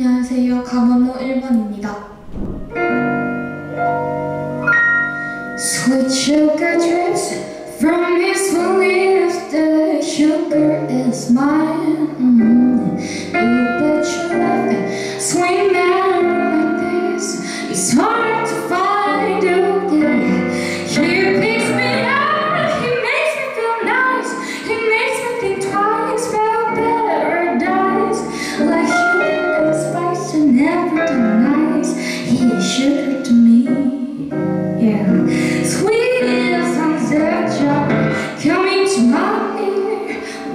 안녕하세요. 강원호 1번입니다. Sweet sugar drips from his lips. The sugar is mine. You bet your love it. Sweet man like this. It's hard to find again. He picks me up. He makes me feel nice. He makes me think twice about paradise. Like sugar and spice and everything nice. He is sugar to me. Yeah.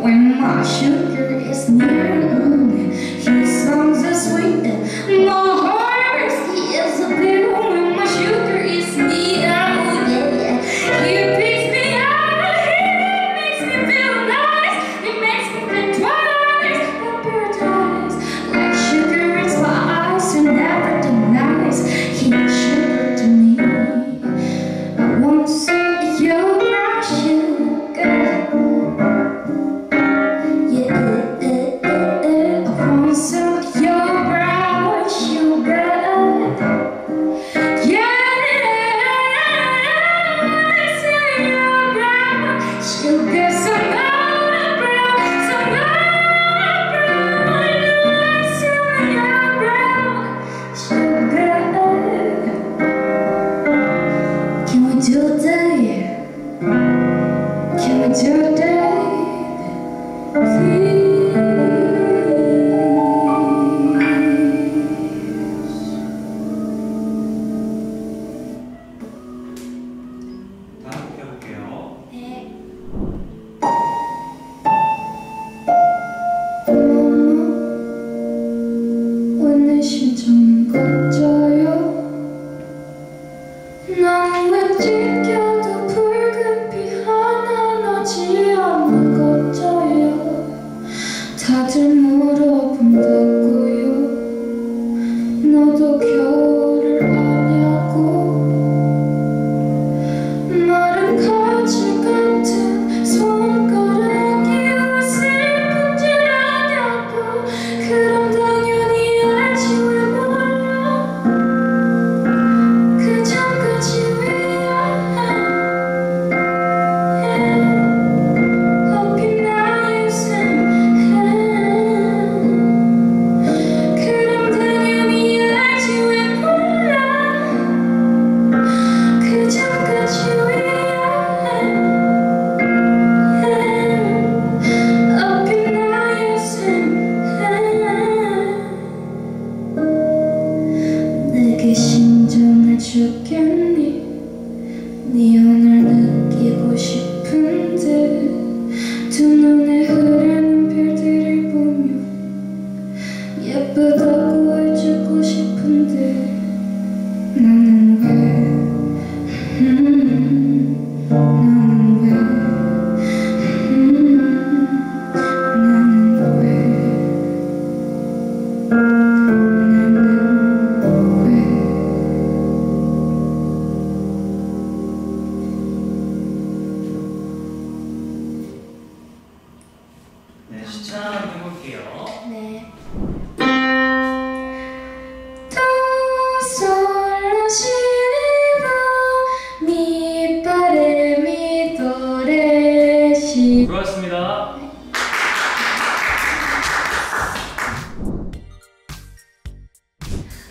When my sugar is near, he sounds so sweet. My heart is a blue. When my sugar is near, he picks me up. He makes me feel nice. He makes me think twice about paradise. Like sugar in my eyes and everything nice. He's sugar to me. I want to see you.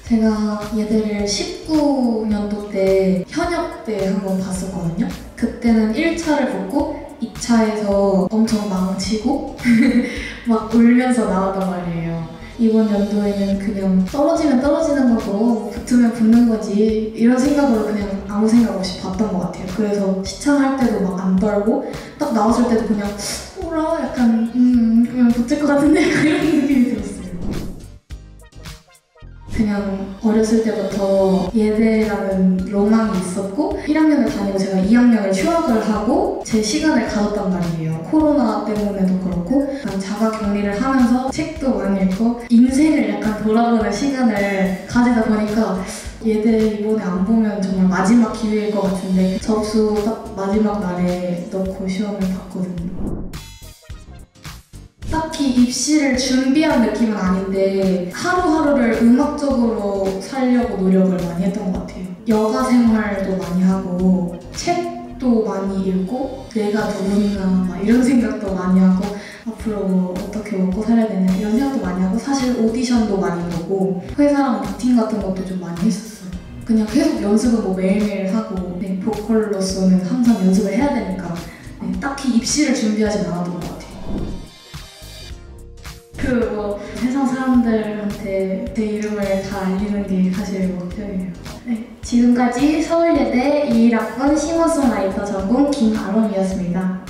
제가 얘들을 19년도 때 현역 때 한번 봤었거든요. 그때는 1차를 보고 2차에서 엄청 망치고 막 울면서 나왔단 말이에요. 이번 연도에는 그냥 떨어지면 떨어지는 거고 붙으면 붙는 거지 이런 생각으로 그냥 아무 생각 없이 봤던 것 같아요. 그래서 시창할 때도 막 안 떨고 딱 나왔을 때도 그냥 오라 약간 그냥 붙을 것 같은데 이런 느낌이 들었어요. 그냥 어렸을 때부터 예대라는 로망이 있었고 1학년을 다니고 제가 2학년을 휴학을 하고 제 시간을 가졌단 말이에요. 코로나 때문에도 그렇고 자가격리를 하면서 책도 많이 읽고 인생을 약간 돌아보는 시간을 가지다 보니까 얘들 이번에 안 보면 정말 마지막 기회일 것 같은데 접수 딱 마지막 날에 넣고 시험을 봤거든요. 딱 딱히 입시를 준비한 느낌은 아닌데 하루하루를 음악적으로 살려고 노력을 많이 했던 것 같아요. 여가 생활도 많이 하고 책도 많이 읽고 내가 누구인가 막 이런 생각도 많이 하고 앞으로 뭐 어떻게 먹고 살아야 되나 이런 생각도 많이 하고 사실 오디션도 많이 보고 회사랑 미팅 같은 것도 좀 많이 했었어요. 그냥 계속 연습은 뭐 매일매일 하고 네, 보컬로서는 항상 연습을 해야 되니까 네, 딱히 입시를 준비하진 않았던 것 같아요. 그리고 세상 사람들한테 제 이름을 다 알리는 게 사실 목표예요. 네, 지금까지 서울예대 21학번 싱어송라이터 전공 김아롬이었습니다.